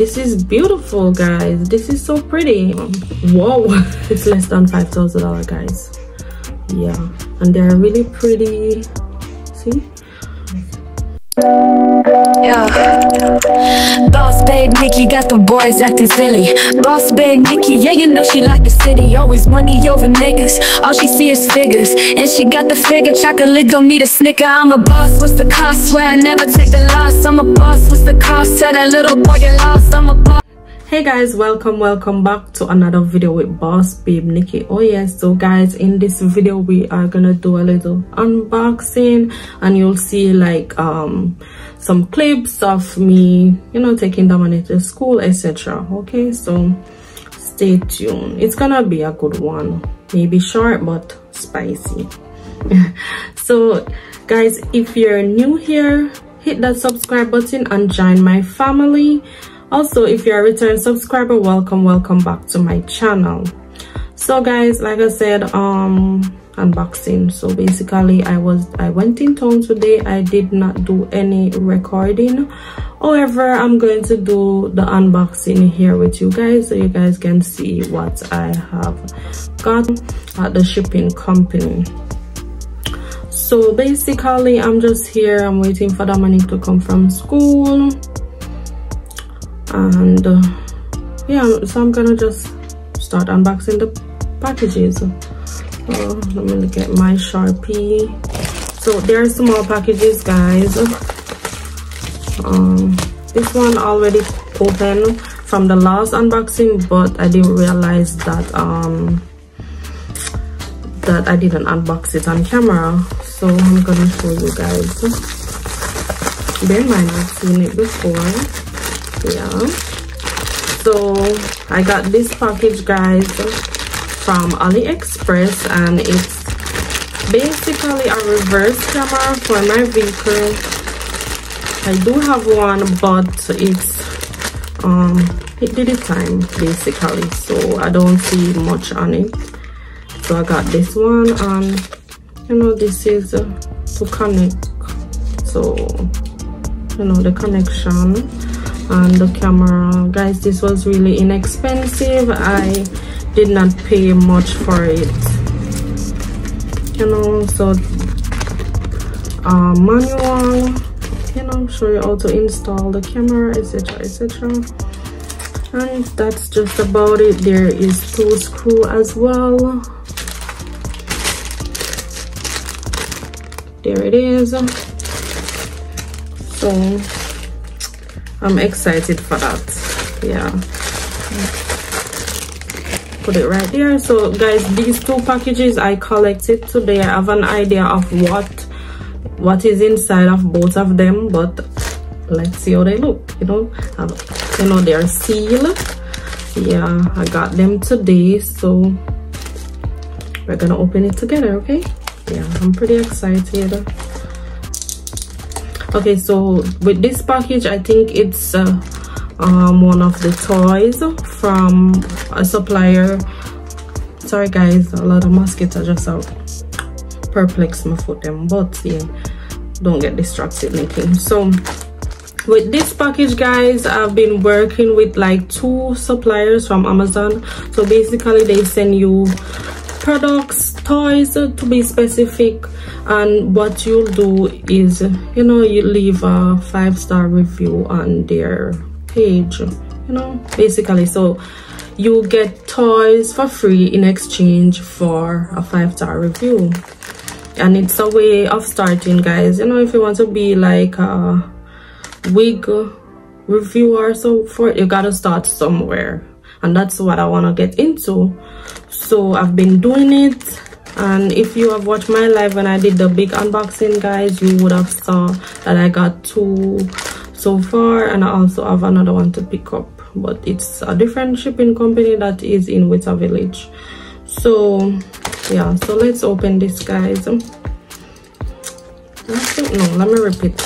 This is beautiful, guys. This is so pretty. Whoa. It's less than $5,000, guys. Yeah, and they're really pretty. See? Yeah. Boss babe Nikki got the boys acting silly. Boss babe Nikki, yeah, you know she like the city. Always money over niggas, all she see is figures. And she got the figure, chocolate don't need a snicker. I'm a boss, what's the cost? Swear I never take the loss. I'm a boss, what's the cost? Tell that little boy you lost, I'm a boss. Hey guys, welcome back to another video with boss babe Nikki. Oh yes, so guys, in this video we are gonna do a little unboxing, and you'll see like some clips of me, you know, taking Dominic to school, etc. Okay, so stay tuned. It's gonna be a good one, maybe short but spicy. So guys, if you're new here, hit that subscribe button and join my family. Also, if you're a return subscriber, welcome back to my channel. So guys, like I said, unboxing. So basically I went in town today. I did not do any recording, however I'm going to do the unboxing here with you guys, so you guys can see what I have got at the shipping company. So basically I'm just here, I'm waiting for Dominic to come from school. And yeah, so I'm gonna just start unboxing the packages. Let me look at my Sharpie. So there are small packages, guys. This one already open from the last unboxing, but I didn't realize that that I didn't unbox it on camera, so I'm gonna show you guys. They might not have seen it before. Yeah, so I got this package, guys, from AliExpress, and it's basically a reverse camera for my vehicle. I do have one, but it's it did its time basically, so I don't see much on it. So I got this one, and you know, this is to connect, so you know the connection and the camera. Guys, this was really inexpensive. I did not pay much for it, you know. So manual, you know, show you how to install the camera, etc, etc. And that's just about it. There is two screws as well. There it is. So I'm excited for that. Yeah, put it right there. So guys, these two packages I collected today. I have an idea of what is inside of both of them, but let's see how they look, you know. You know, they're sealed. Yeah, I got them today, so we're gonna open it together. Okay, yeah, I'm pretty excited. Okay, so with this package, I think it's one of the toys from a supplier. Sorry guys, a lot of mosquitoes just perplex my foot them, but yeah, don't get distracted, Nikki. So with this package, guys, I've been working with like two suppliers from Amazon. So basically they send you products, toys to be specific, and what you'll do is, you know, you leave a 5-star review on their page, you know, basically. So you get toys for free in exchange for a 5-star review, and it's a way of starting, guys, you know, if you want to be like a wig reviewer. So for you gotta start somewhere, and that's what I want to get into. So I've been doing it, and if you have watched my live when I did the big unboxing, guys, you would have saw that I got two so far, and I also have another one to pick up, but it's a different shipping company that is in Witter Village. So yeah, so let's open this, guys. That's it. No, let me repeat.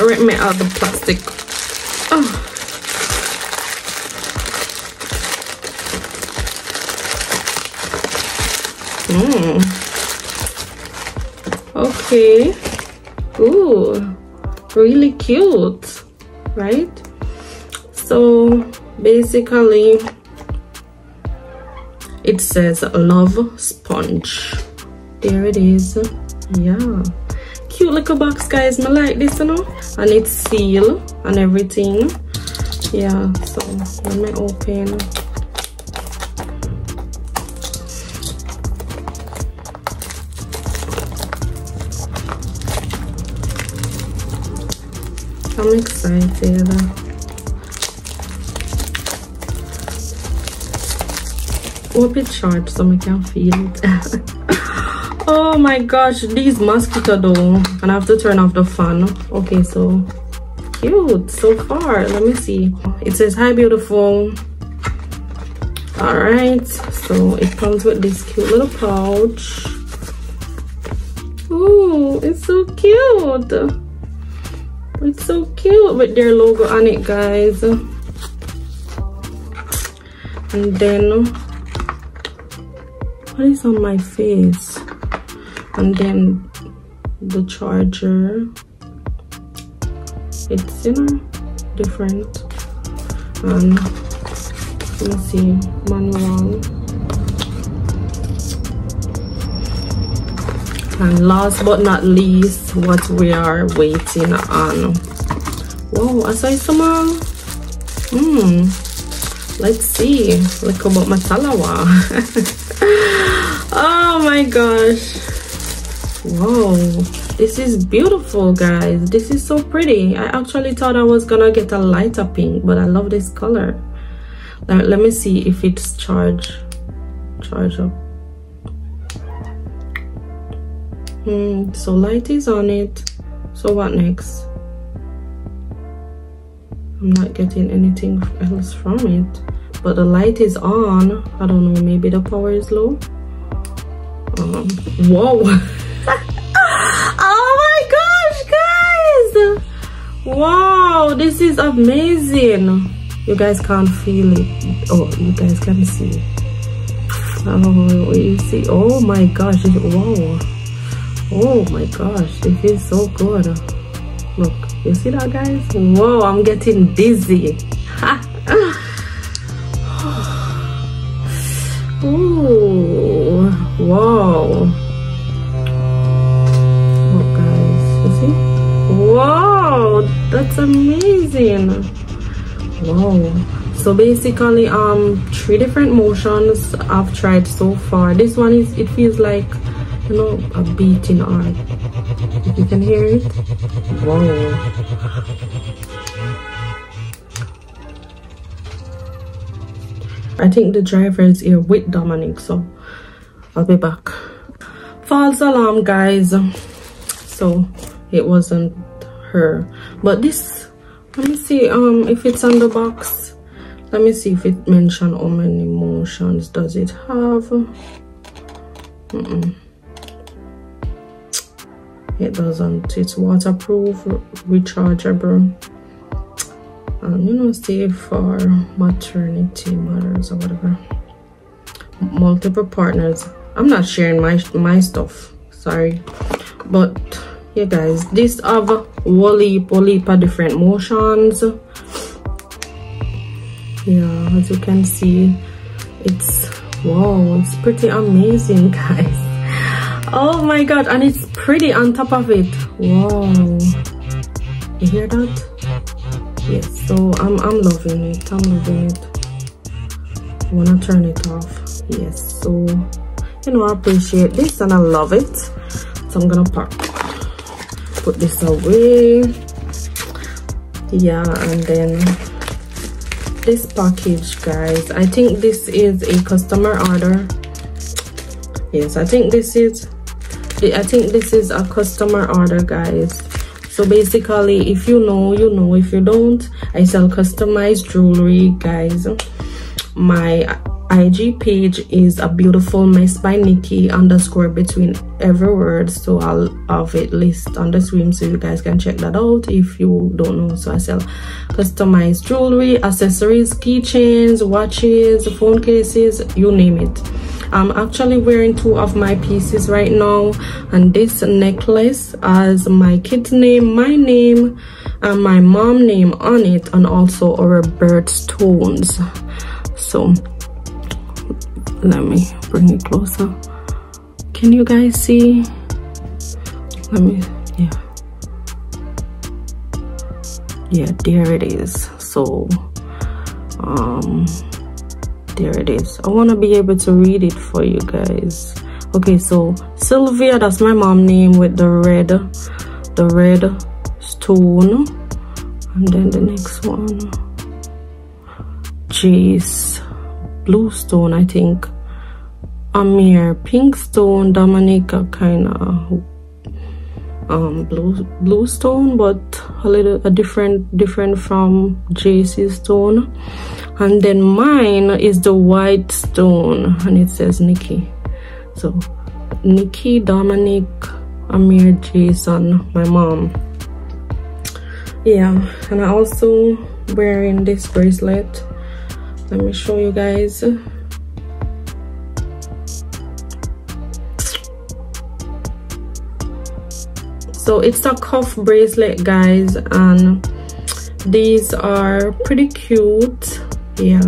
Rip me out the plastic. Oh. Okay. Ooh, really cute, right? So basically it says love sponge. There it is. Yeah, cute little box, guys. I like this, you know, and it's sealed and everything. Yeah, so let me open. I'm excited. Hope it's short so I can feel it. Oh my gosh, these mosquito though. And I have to turn off the fan. Okay, so cute so far. Let me see. It says hi beautiful. Alright, so it comes with this cute little pouch. Ooh, it's so cute. It's so cute with their logo on it, guys. And then what is on my face? And then the charger. It's, you know, different. And let's see, manual. And last but not least, what we are waiting on. Whoa, I saw some. Let's see. Look about my talawa. Oh my gosh. Whoa. This is beautiful, guys. This is so pretty. I actually thought I was gonna get a lighter pink, but I love this color. Let me see if it's charge up. So light is on it. So what next? I'm not getting anything else from it, but the light is on. I don't know, maybe the power is low. Whoa. Oh my gosh, guys. Wow, this is amazing. You guys can't feel it. Oh, you guys can see it. Oh, you see. Oh my gosh. Wow. Oh my gosh, it feels so good. Look, you see that, guys? Whoa, I'm getting dizzy. Ooh, wow. Look, guys, you see? Wow, that's amazing. Wow. So basically, 3 different motions I've tried so far. This one is, it feels like, you know, a beating art. If you can hear it. Wow. I think the driver is here with Dominic, so I'll be back. False alarm, guys. So it wasn't her. But this, let me see if it's on the box. Let me see if it mentioned how many motions does it have. It doesn't. It's waterproof, rechargeable, and, you know, safe for maternity matters or whatever. Multiple partners. I'm not sharing my stuff, sorry. But yeah, guys, these have whole heap of different motions. Yeah, as you can see, it's, wow, it's pretty amazing, guys. Oh my god, and it's pretty on top of it. Wow, you hear that? Yes, so I'm loving it. I'm loving it. I wanna turn it off. Yes, so, you know, I appreciate this and I love it. So I'm gonna pack, put this away. Yeah, and then this package, guys, I think this is a customer order. Yes, I think this is a customer order, guys. So basically, if you know, you know. If you don't, I sell customized jewelry, guys. My IG page is A Beautiful Mess by Nikki _ between every word. So I'll have it listed on the screen so you guys can check that out if you don't know. So I sell customized jewelry, accessories, keychains, watches, phone cases, you name it. I'm actually wearing 2 of my pieces right now, and this necklace has my kid's name, my name, and my mom name on it, and also our birthstones. So let me bring it closer. Can you guys see? Let me, yeah, there it is. So there it is. I want to be able to read it for you guys. Okay, so Sylvia, that's my mom name, with the red stone, and then the next one, Jace, blue stone, I think. Amir, pink stone. Dominica, kind of blue stone, but a different from Jace's stone. And then mine is the white stone, and it says Nikki. So Nikki, Dominic, Amir, Jason, my mom. Yeah, and I also wearing this bracelet. Let me show you guys. So it's a cuff bracelet, guys, and these are pretty cute. Yeah,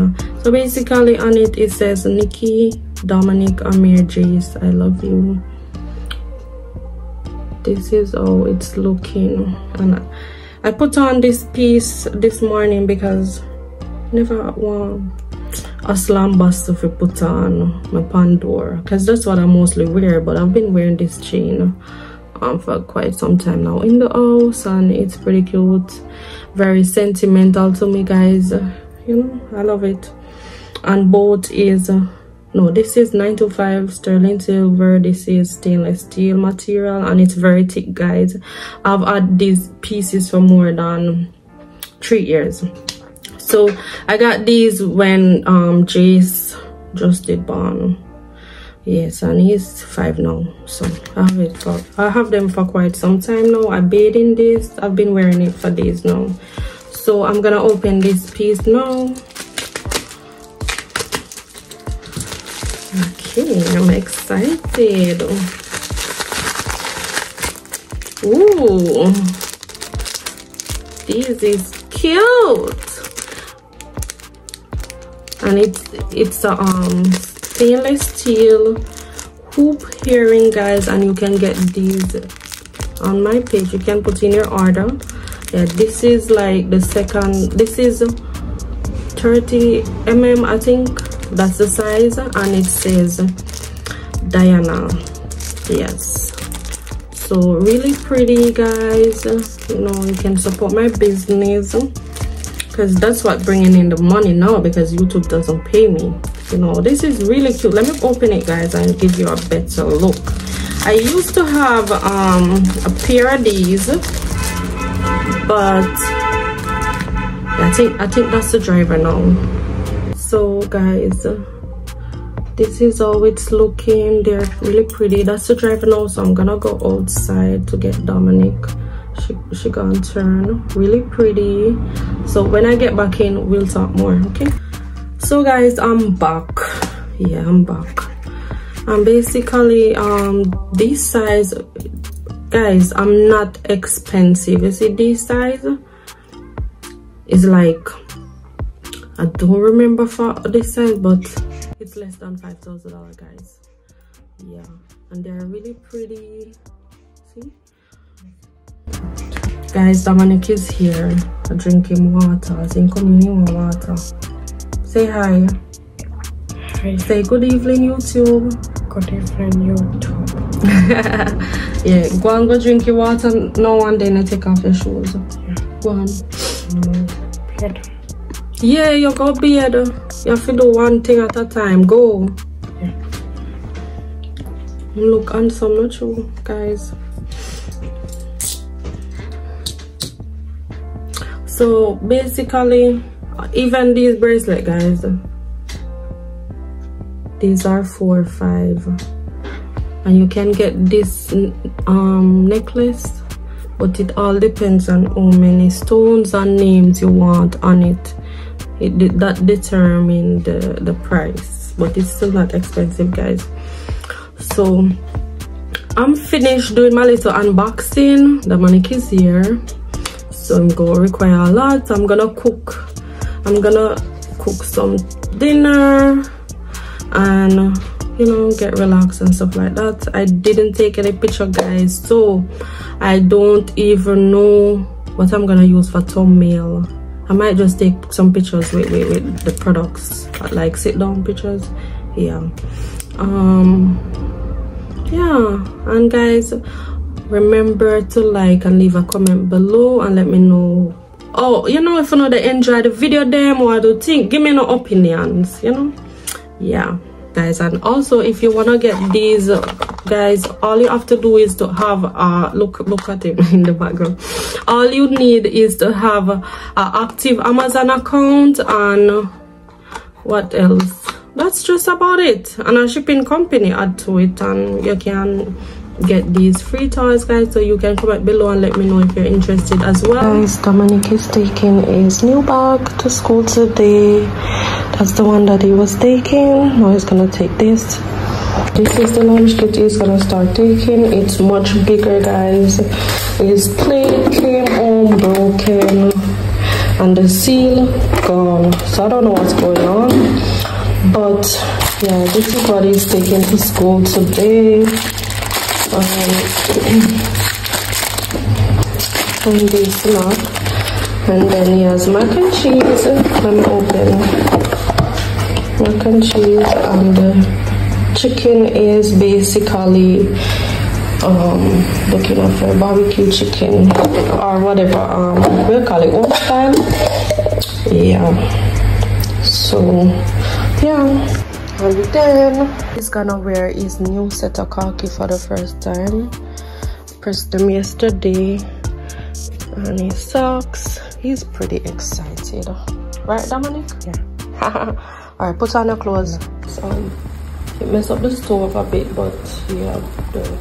so basically on it, it says Nikki, Dominic, Amir, Jace, I love you. This is how it's looking. And I put on this piece this morning because never want a slam bust if I put on my Pandora, because that's what I mostly wear. But I've been wearing this chain for quite some time now in the house, and it's pretty cute, very sentimental to me, guys, you know, I love it. And both is no, this is 925 sterling silver, this is stainless steel material, and it's very thick, guys. I've had these pieces for more than 3 years. So I got these when Jace just did born. Yes, and he's 5 now, so I have them for quite some time now. I bathe in this. I've been wearing it for days now. So I'm gonna open this piece now. Okay, I'm excited. Ooh, this is cute, and it's a stainless steel hoop earring, guys, and you can get these on my page. You can put in your order. Yeah, this is like the second, this is 30 mm, I think that's the size, and it says Diana. Yes, so really pretty, guys. You know, you can support my business, because that's what bringing in the money now, because YouTube doesn't pay me. You know, this is really cute. Let me open it, guys, and give you a better look. I used to have a pair of these, but I think that's the driver now. So guys, this is how it's looking. They're really pretty. That's the driver now, so I'm gonna go outside to get Dominic. She gonna turn really pretty, so when I get back in, we'll talk more. Okay, so guys, I'm back. Yeah, I'm back, and basically this size, guys, I'm not expensive. You see, this size is like, I don't remember for this size, but it's less than $5,000, guys. Yeah, and they're really pretty. See, guys, Dominic is here drinking water. I think communion water. Say hi. Hi. Say good evening, YouTube. Good evening, YouTube. Yeah, go and go drink your water now, and then I take off your shoes. Yeah. Go on. Beard. Yeah, you got beard. You have to do one thing at a time. Go. Yeah. Look handsome, not you, guys. So basically, even these bracelet, guys, these are 4 or 5, and you can get this necklace, but it all depends on how many stones and names you want on it. That determines the price, but it's still not expensive, guys. So I'm finished doing my little unboxing. The Dominic is here. so I'm gonna require a lot. I'm gonna cook some dinner and, you know, get relaxed and stuff like that. I didn't take any picture, guys, so I don't even know what I'm gonna use for thumbnail. I might just take some pictures with the products, like sit down pictures. Yeah, yeah. And guys, remember to like and leave a comment below and let me know. Oh, you know, if you know they enjoy the video them or do think, give me no opinions, you know. Yeah, guys. And also, if you want to get these, guys, all you have to do is to have look at it in the background. All you need is to have an active Amazon account, and what else? That's just about it. And a shipping company add to it, and you can get these free toys, guys. So you can comment below and let me know if you're interested as well. Guys, Dominic is taking his new bag to school today. That's the one that he was taking. Now he's gonna take this. This is the lunch kit he's gonna start taking. It's much bigger, guys. His plate came home broken and the seal gone, so I don't know what's going on, but yeah, this is what he's taking to school today. And this snack, and then he has mac and cheese. Let me open mac and cheese, and chicken is basically looking for barbecue chicken or whatever, we'll call it old style. Yeah, so yeah. And then he's gonna wear his new set of khaki for the first time. Pressed them yesterday. And his socks. He's pretty excited. Right, Dominic? Yeah. Alright, put on your clothes. So it messed up the stove a bit, but yeah, the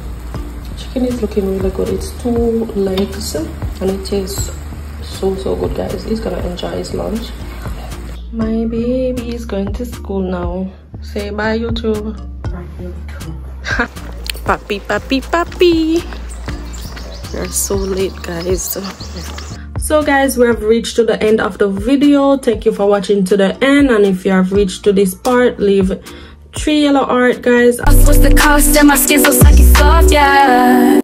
chicken is looking really good. It's 2 legs and it tastes so good, guys. He's gonna enjoy his lunch. My baby is going to school now. Say bye, YouTube. Bye, YouTube. Papi, papi, papi. We're so late, guys. So guys, we have reached to the end of the video. Thank you for watching to the end. And if you have reached to this part, leave 3 yellow heart, guys. What's the cost of my skin so sucky soft, yeah.